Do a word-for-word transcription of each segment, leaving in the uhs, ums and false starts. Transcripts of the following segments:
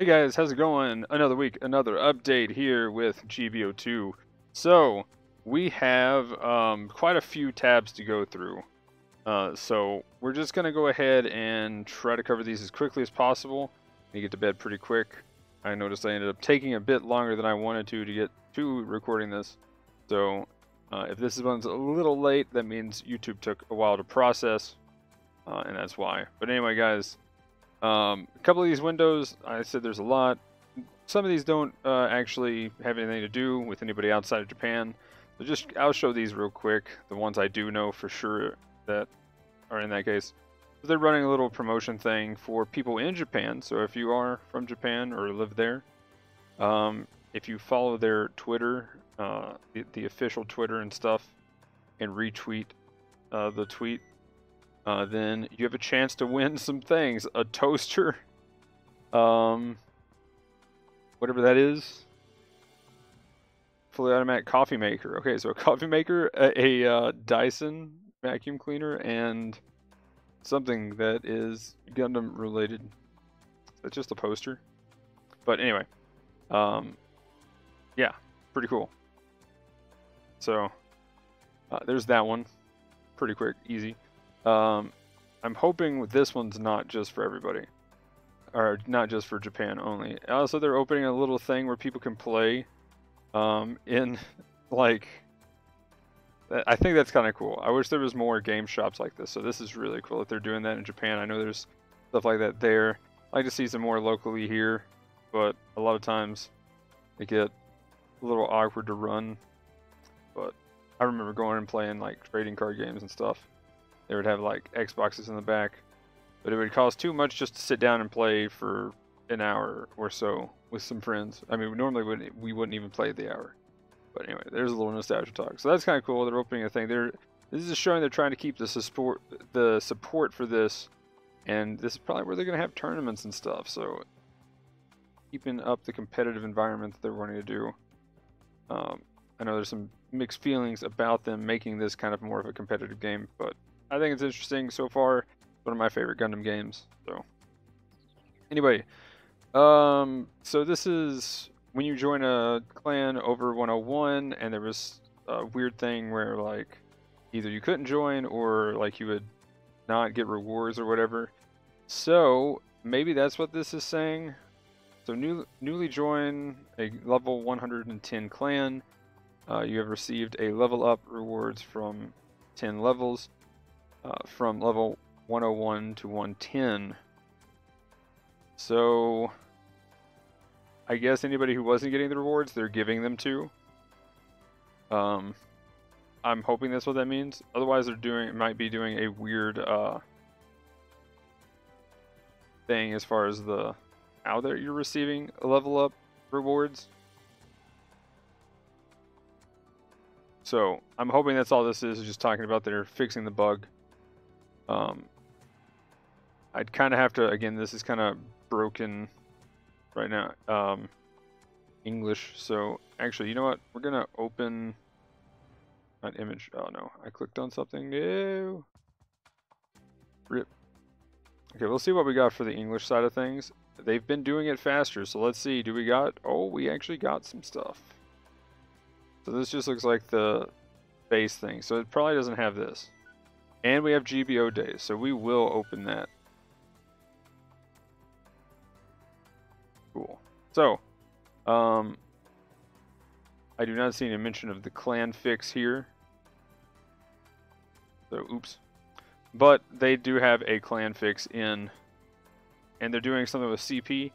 Hey guys, how's it going? Another week, another update here with G B O two. So, we have um, quite a few tabs to go through. Uh, so, we're just going to go ahead and try to cover these as quickly as possible. You get to bed pretty quick. I noticed I ended up taking a bit longer than I wanted to to get to recording this. So, uh, if this one's a little late, that means YouTube took a while to process. Uh, and that's why. But anyway, guys. Um, a couple of these windows, I said there's a lot. Some of these don't uh, actually have anything to do with anybody outside of Japan. So just I'll show these real quick. The ones I do know for sure that are in that case. So they're running a little promotion thing for people in Japan. So if you are from Japan or live there, um, if you follow their Twitter, uh, the, the official Twitter and stuff, and retweet uh, the tweet, Uh, then you have a chance to win some things. A toaster. Um, whatever that is. Fully automatic coffee maker. Okay, so a coffee maker, a, a uh, Dyson vacuum cleaner, and something that is Gundam related. It's just a poster. But anyway. Um, yeah, pretty cool. So, uh, there's that one. Pretty quick, easy. Um, I'm hoping this one's not just for everybody, or not just for Japan only. Also, they're opening a little thing where people can play, um, in, like, I think that's kind of cool. I wish there was more game shops like this, so this is really cool that they're doing that in Japan. I know there's stuff like that there. I like to see some more locally here, but a lot of times they get a little awkward to run, but I remember going and playing, like, trading card games and stuff. They would have like Xboxes in the back, but it would cost too much just to sit down and play for an hour or so with some friends. I mean, we normally wouldn't, we wouldn't even play the hour. But anyway, there's a little nostalgia talk. So that's kind of cool. They're opening a thing. They're this is showing they're trying to keep the support, the support for this, and this is probably where they're going to have tournaments and stuff. So keeping up the competitive environment that they're wanting to do. Um, I know there's some mixed feelings about them making this kind of more of a competitive game, but I think it's interesting so far. One of my favorite Gundam games. So, anyway, um, so this is when you join a clan over one oh one, and there was a weird thing where like either you couldn't join or like you would not get rewards or whatever. So maybe that's what this is saying. So new, newly join a level one hundred ten clan. Uh, you have received a level up rewards from ten levels. Uh, from level one oh one to one ten. So I guess anybody who wasn't getting the rewards, they're giving them to. Um, I'm hoping that's what that means. Otherwise, they're doing might be doing a weird uh, thing as far as the how that you're receiving level up rewards. So I'm hoping that's all this is, is just talking about they're fixing the bug. Um, I'd kind of have to, again, this is kind of broken right now, um, English, so actually, you know what, we're going to open an image, oh no, I clicked on something, no, rip, okay, we'll see what we got for the English side of things. They've been doing it faster, so let's see, do we got, oh, we actually got some stuff, so this just looks like the base thing, so it probably doesn't have this. And we have G B O days, so we will open that. Cool. So, um, I do not see any mention of the clan fix here. So, oops. But they do have a clan fix in, and they're doing something with C P.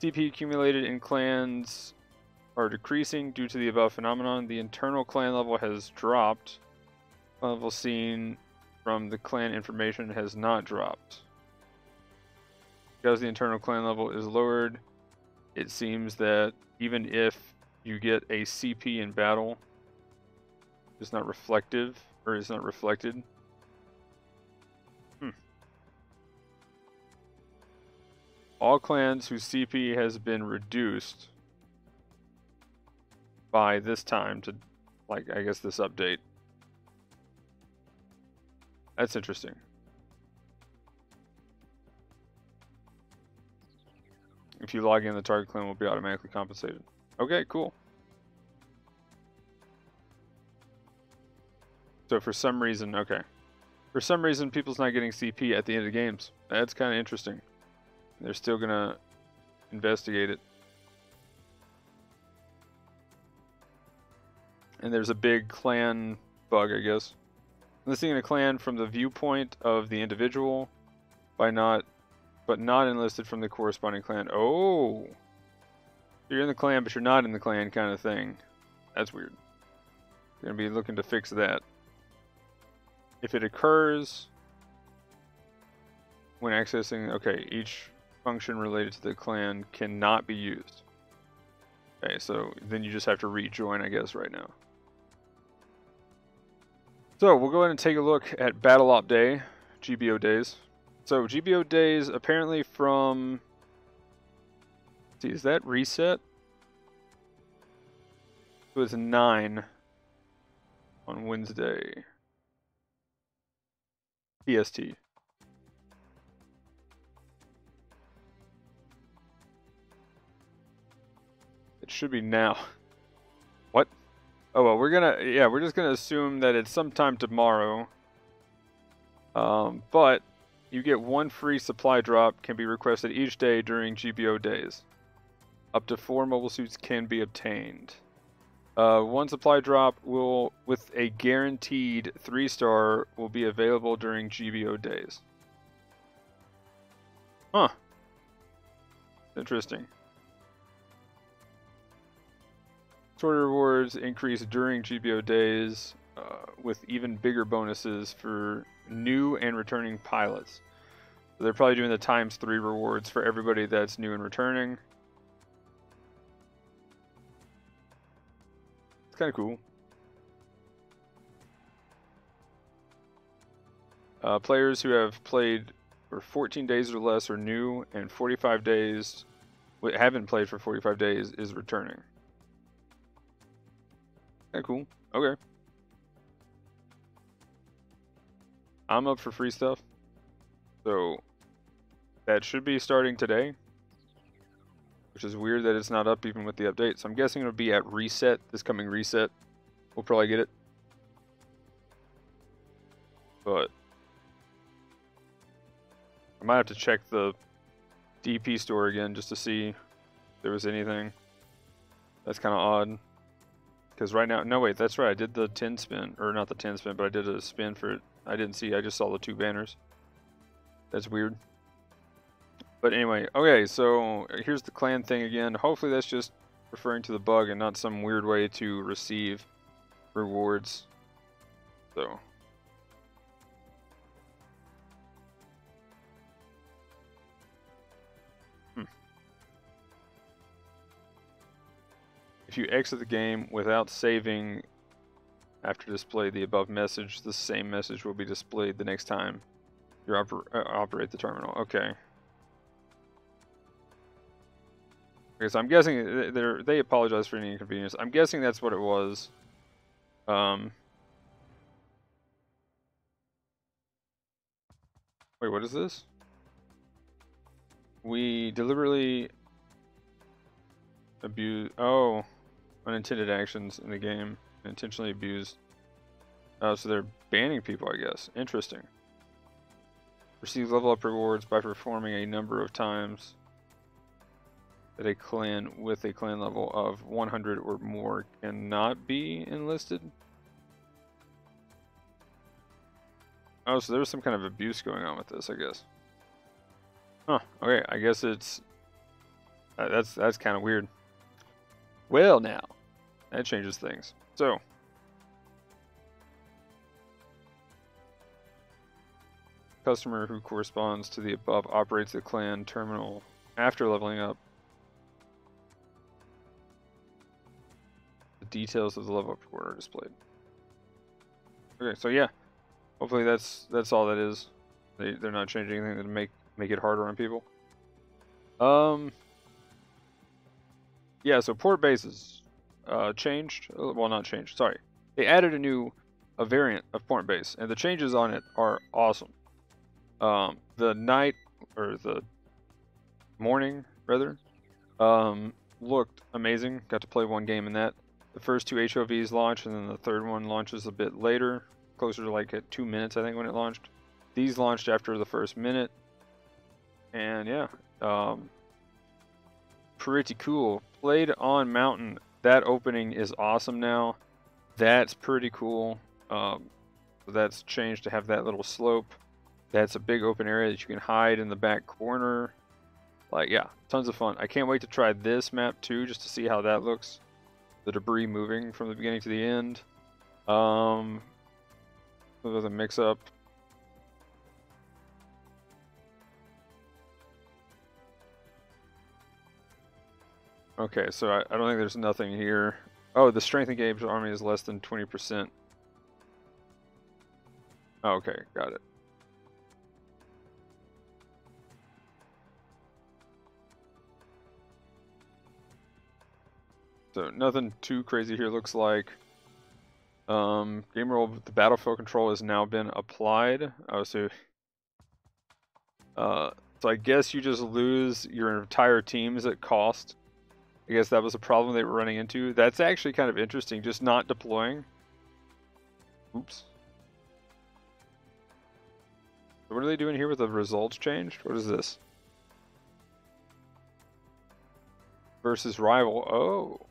C P accumulated in clans are decreasing due to the above phenomenon. The internal clan level has dropped. Level seen from the clan information has not dropped. Because the internal clan level is lowered, it seems that even if you get a C P in battle, it's not reflective, or it's not reflected. Hmm. All clans whose C P has been reduced by this time to, like, I guess this update. That's interesting. If you log in, the target clan will be automatically compensated. Okay, cool. So for some reason, okay. For some reason, people's not getting C P at the end of the games. That's kind of interesting. They're still going to investigate it. And there's a big clan bug, I guess. Enlisting in a clan from the viewpoint of the individual, by not, but not enlisted from the corresponding clan. Oh! You're in the clan, but you're not in the clan kind of thing. That's weird. You're going to be looking to fix that. If it occurs when accessing, okay, each function related to the clan cannot be used. Okay, so then you just have to rejoin, I guess, right now. So we'll go ahead and take a look at Battle Op Day, G B O Days. So G B O Days, apparently from, let's see, is that reset? It was nine on Wednesday. P S T. It should be now. What? Oh, well, we're gonna, yeah, we're just gonna assume that it's sometime tomorrow. Um, but you get one free supply drop can be requested each day during G B O days. Up to four mobile suits can be obtained. Uh, one supply drop will, with a guaranteed three star, will be available during G B O days. Huh. Interesting. Sort of rewards increase during G B O days uh, with even bigger bonuses for new and returning pilots. So they're probably doing the times three rewards for everybody that's new and returning. It's kind of cool. Uh, players who have played for fourteen days or less are new, and forty-five days haven't played for forty-five days is returning. Kind of cool. Okay. I'm up for free stuff, so that should be starting today. Which is weird that it's not up even with the update. So I'm guessing it'll be at reset, this coming reset. We'll probably get it. But I might have to check the D P store again just to see if there was anything. That's kind of odd. Because right now, no wait, that's right. I did the ten spin, or not the ten spin, but I did a spin for it. I didn't see, I just saw the two banners. That's weird. But anyway, okay, so here's the clan thing again. Hopefully that's just referring to the bug and not some weird way to receive rewards. So. Hmm. If you exit the game without saving after display the above message, the same message will be displayed the next time you oper uh, operate the terminal. Okay. Okay, so I'm guessing they they apologize for any inconvenience. I'm guessing that's what it was. Um, wait, what is this? We deliberately abuse. Oh, unintended actions in the game, intentionally abused. Uh, so they're banning people, I guess. Interesting. Receive level up rewards by performing a number of times that a clan with a clan level of one hundred or more cannot be enlisted. Oh, so there was some kind of abuse going on with this, I guess. Huh, okay, I guess it's... Uh, that's that's kind of weird. Well, now, that changes things. So... Customer who corresponds to the above operates the clan terminal after leveling up. Details of the level up record are displayed. Okay, so yeah, hopefully that's that's all that is. They they're not changing anything to make make it harder on people. Um. Yeah, so port bases uh, changed. Well, not changed. Sorry, they added a new a variant of port base, and the changes on it are awesome. Um, the night or the morning rather Um, looked amazing. Got to play one game in that. The first two H O Vs launched, and then the third one launches a bit later, closer to like at two minutes, I think, when it launched. These launched after the first minute, and yeah, um, pretty cool. Played on Mountain. That opening is awesome now. That's pretty cool. Um, that's changed to have that little slope. That's a big open area that you can hide in the back corner. Like, yeah, tons of fun. I can't wait to try this map too, just to see how that looks. The debris moving from the beginning to the end. Um, it was a mix-up. Okay, so I, I don't think there's nothing here. Oh, the strength of Gabe's army is less than twenty percent. Oh, okay, got it. So nothing too crazy here, looks like. Um, game roll, the battlefield control has now been applied. Oh, so, uh, so I guess you just lose your entire teams at cost. I guess that was a problem they were running into. That's actually kind of interesting, just not deploying. Oops. So what are they doing here with the results changed? What is this? Versus rival. Oh.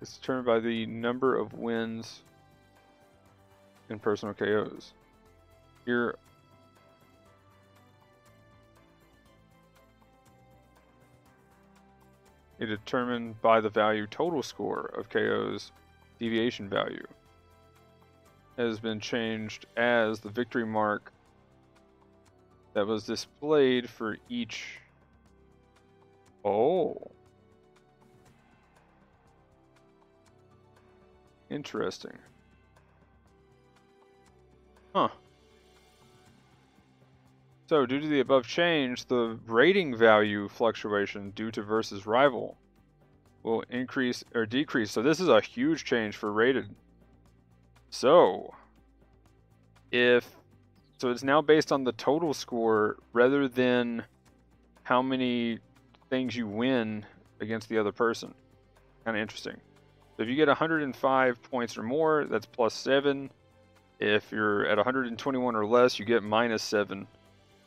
It's determined by the number of wins and personal K Os. Here. It's determined by the value total score of K Os deviation value. It has been changed as the victory mark that was displayed for each. Oh. Interesting. Huh. So, due to the above change, the rating value fluctuation due to versus rival will increase or decrease. So, this is a huge change for rated. So, if so, it's now based on the total score rather than how many things you win against the other person. Kind of interesting. So if you get one hundred five points or more, that's plus seven. If you're at one hundred twenty-one or less, you get minus seven.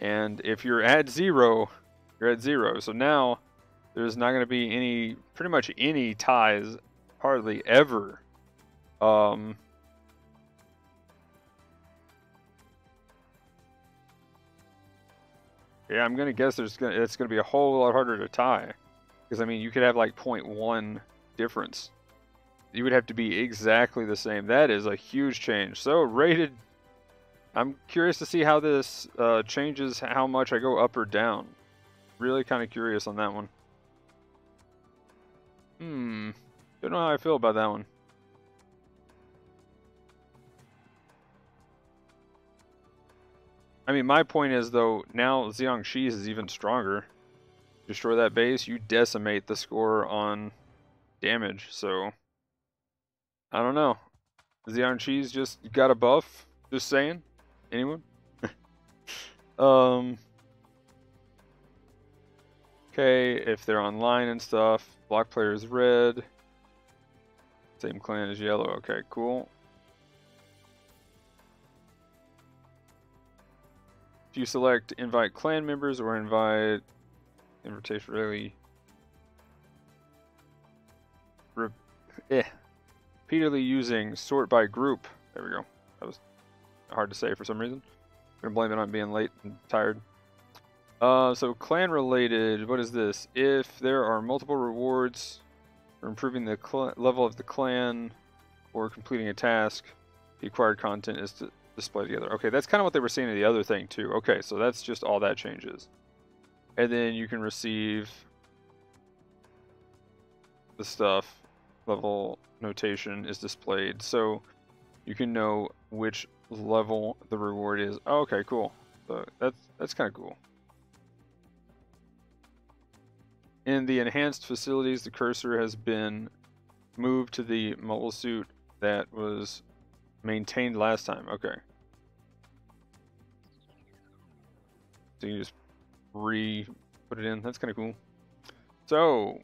And if you're at zero, you're at zero. So now there's not going to be any, pretty much any ties, hardly ever. Um, yeah, I'm going to guess there's gonna, it's going to be a whole lot harder to tie. Because, I mean, you could have like zero point one difference. You would have to be exactly the same. That is a huge change. So rated, I'm curious to see how this uh, changes how much I go up or down. Really kind of curious on that one. Hmm. Don't know how I feel about that one. I mean, my point is, though, now Xiong Xi is even stronger. Destroy that base, you decimate the score on damage, so I don't know. Xiong Xi's just got a buff. Just saying. Anyone? um. Okay, if they're online and stuff. Block player is red. Same clan as yellow. Okay, cool. If you select invite clan members or invite invitation, really. Re eh. Repeatedly using sort by group. There we go. That was hard to say for some reason. I'm gonna blame it on being late and tired. Uh, so clan related, what is this? If there are multiple rewards for improving the level of the clan or completing a task, the acquired content is to display together. Okay, that's kind of what they were saying in the other thing too. Okay, so that's just all that changes. And then you can receive the stuff. Level notation is displayed, so you can know which level the reward is. Oh, okay, cool. So that's that's kind of cool. In the enhanced facilities, the cursor has been moved to the mobile suit that was maintained last time. Okay. So you just re-put it in. That's kind of cool. So,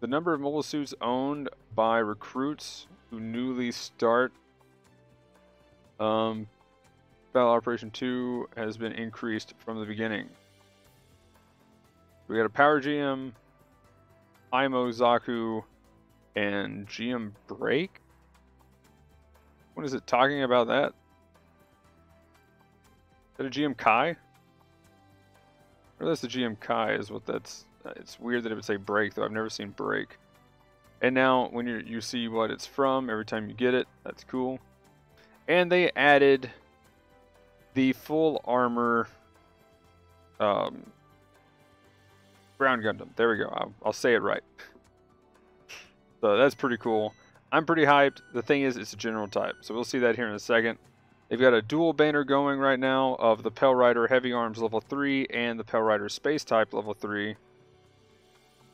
the number of mobile suits owned by recruits who newly start um, Battle Operation two has been increased from the beginning. We got a Power G M, Imo, Zaku, and G M Break? What is it talking about that? Is that a G M Kai? Or that's the G M Kai is what that's... It's weird that it would say Break, though. I've never seen Break. And now, when you you see what it's from every time you get it, that's cool. And they added the Full Armor um, Ground Gundam. There we go. I'll, I'll say it right. So that's pretty cool. I'm pretty hyped. The thing is, it's a general type. So we'll see that here in a second. They've got a dual banner going right now of the Pell Rider Heavy Arms level three and the Pale Rider Space Type level three.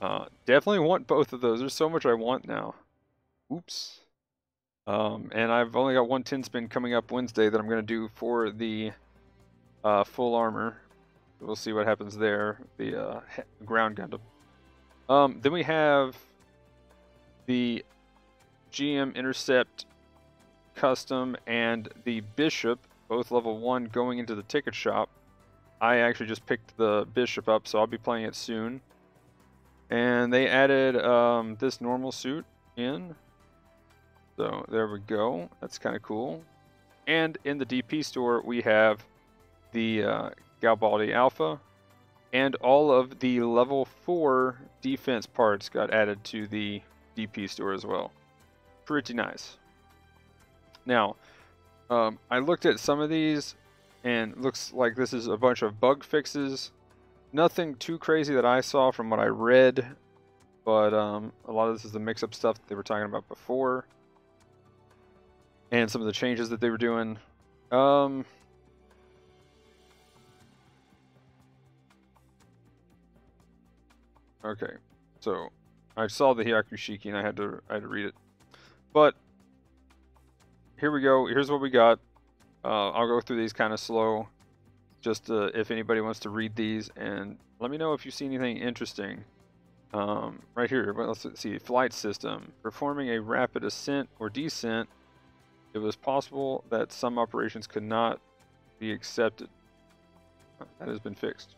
Uh, definitely want both of those. There's so much I want now. Oops. Um, and I've only got one ten spin coming up Wednesday that I'm going to do for the uh, full armor. We'll see what happens there. The uh, Ground Gundam. Um, then we have the G M Intercept Custom and the Bishop, both level one, going into the ticket shop. I actually just picked the Bishop up, so I'll be playing it soon. And they added um, this normal suit in. So there we go. That's kind of cool. And in the D P store, we have the uh, Galbaldi Alpha. And all of the level four defense parts got added to the D P store as well. Pretty nice. Now, um, I looked at some of these, and looks like this is a bunch of bug fixes. Nothing too crazy that I saw from what I read, but um, a lot of this is the mix-up stuff that they were talking about before, and some of the changes that they were doing. Um, okay, so I saw the Hyakushiki, and I had to I had to read it, but. Here we go. Here's what we got. Uh, I'll go through these kind of slow, just to, if anybody wants to read these, and let me know if you see anything interesting. Um, right here, well, let's see. Flight system. Performing a rapid ascent or descent, it was possible that some operations could not be accepted. That has been fixed.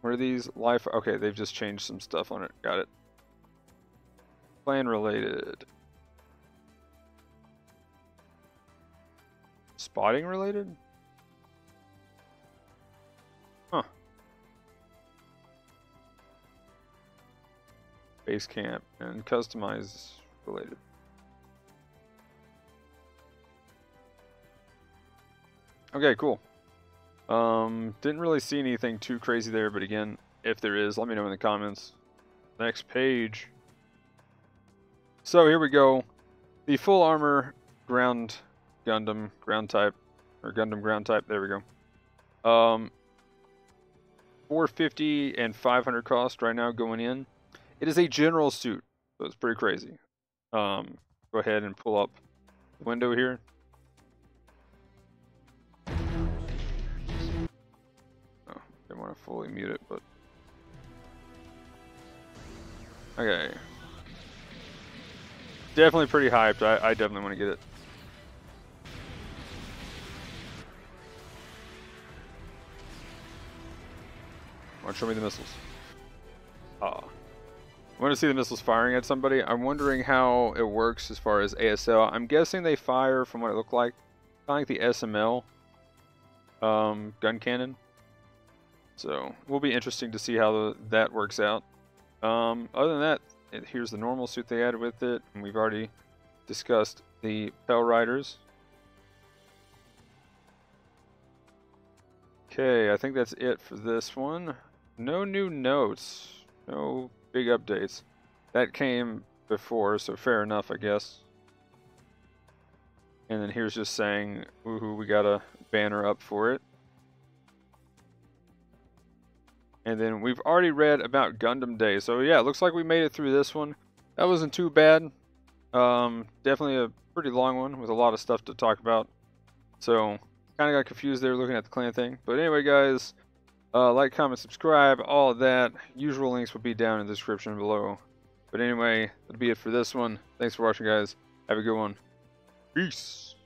What are these? Life? Okay, they've just changed some stuff on it. Got it. Plan related. Spotting related? Huh. Base camp and customize related. Okay, cool. Um, didn't really see anything too crazy there, but again, if there is, let me know in the comments. Next page. So here we go. The full armor ground Gundam ground type, or Gundam ground type, there we go. Um, four fifty and five hundred cost right now going in. It is a general suit, so it's pretty crazy. Um, go ahead and pull up the window here. Oh, didn't want to fully mute it, but... Okay. Definitely pretty hyped, I, I definitely want to get it. Show me the missiles. Ah, I want to see the missiles firing at somebody. I'm wondering how it works as far as A S L. I'm guessing they fire from what it looked like, kind of like the S M L um, gun cannon. So it will be interesting to see how the, that works out. Um, other than that, it, here's the normal suit they added with it, and we've already discussed the Pell Riders. Okay, I think that's it for this one. No new notes, no big updates. That came before, so fair enough, I guess. And then here's just saying, woohoo, we got a banner up for it. And then we've already read about Gundam Day, so yeah, it looks like we made it through this one. That wasn't too bad. Um, definitely a pretty long one with a lot of stuff to talk about. So Kind of got confused there looking at the clan thing. But anyway, guys, uh, like, comment, subscribe, all of that. Usual links will be down in the description below. But anyway, that'll be it for this one. Thanks for watching, guys. Have a good one. Peace.